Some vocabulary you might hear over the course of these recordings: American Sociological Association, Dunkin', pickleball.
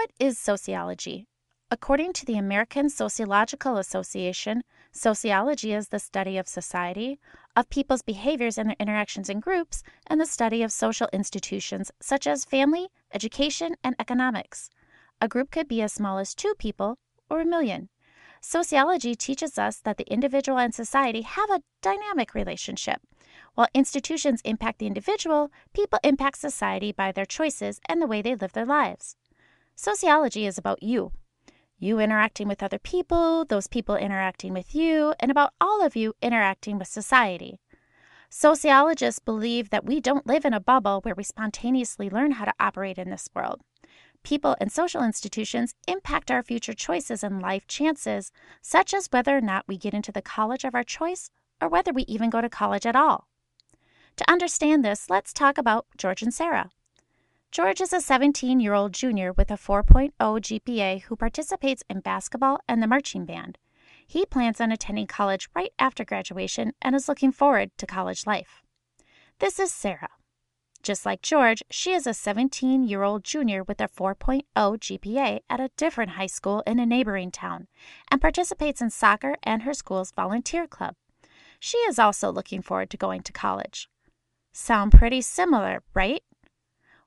What is sociology? According to the American Sociological Association, sociology is the study of society, of people's behaviors and their interactions in groups, and the study of social institutions such as family, education, and economics. A group could be as small as 2 people or 1 million. Sociology teaches us that the individual and society have a dynamic relationship. While institutions impact the individual, people impact society by their choices and the way they live their lives. Sociology is about you. You interacting with other people, those people interacting with you, and about all of you interacting with society. Sociologists believe that we don't live in a bubble where we spontaneously learn how to operate in this world. People and social institutions impact our future choices and life chances, such as whether or not we get into the college of our choice or whether we even go to college at all. To understand this, let's talk about George and Sarah. George is a 17-year-old junior with a 4.0 GPA who participates in basketball and the marching band. He plans on attending college right after graduation and is looking forward to college life. This is Sarah. Just like George, she is a 17-year-old junior with a 4.0 GPA at a different high school in a neighboring town and participates in soccer and her school's volunteer club. She is also looking forward to going to college. Sound pretty similar, right?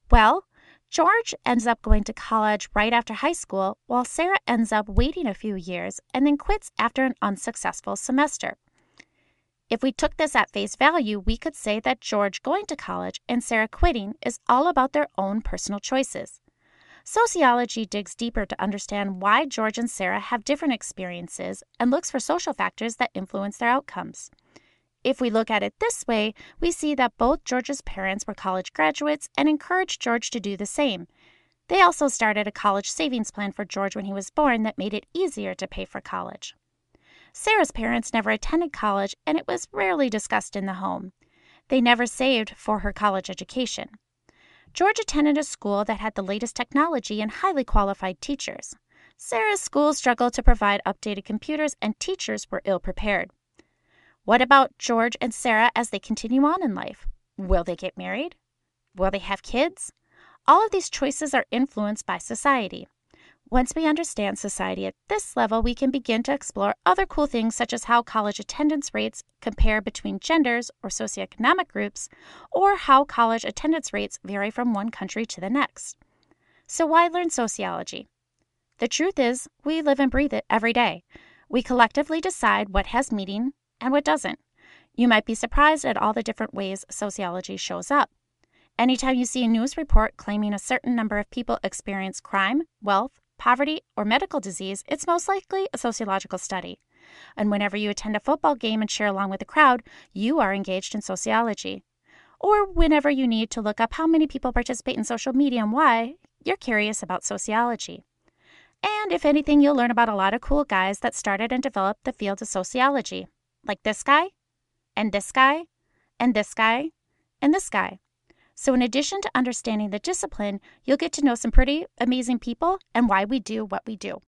Well, George ends up going to college right after high school, while Sarah ends up waiting a few years and then quits after an unsuccessful semester. If we took this at face value, we could say that George going to college and Sarah quitting is all about their own personal choices. Sociology digs deeper to understand why George and Sarah have different experiences and looks for social factors that influence their outcomes. If we look at it this way, we see that both George's parents were college graduates and encouraged George to do the same. They also started a college savings plan for George when he was born that made it easier to pay for college. Sarah's parents never attended college, and it was rarely discussed in the home. They never saved for her college education. George attended a school that had the latest technology and highly qualified teachers. Sarah's school struggled to provide updated computers, and teachers were ill-prepared. What about George and Sarah as they continue on in life? Will they get married? Will they have kids? All of these choices are influenced by society. Once we understand society at this level, we can begin to explore other cool things such as how college attendance rates compare between genders or socioeconomic groups, or how college attendance rates vary from one country to the next. So why learn sociology? The truth is, we live and breathe it every day. We collectively decide what has meaning and what doesn't. You might be surprised at all the different ways sociology shows up. Anytime you see a news report claiming a certain number of people experience crime, wealth, poverty, or medical disease, it's most likely a sociological study. And whenever you attend a football game and cheer along with the crowd, you are engaged in sociology. Or whenever you need to look up how many people participate in social media and why, you're curious about sociology. And if anything, you'll learn about a lot of cool guys that started and developed the field of sociology. Like this guy, and this guy, and this guy, and this guy. So in addition to understanding the discipline, you'll get to know some pretty amazing people and why we do what we do.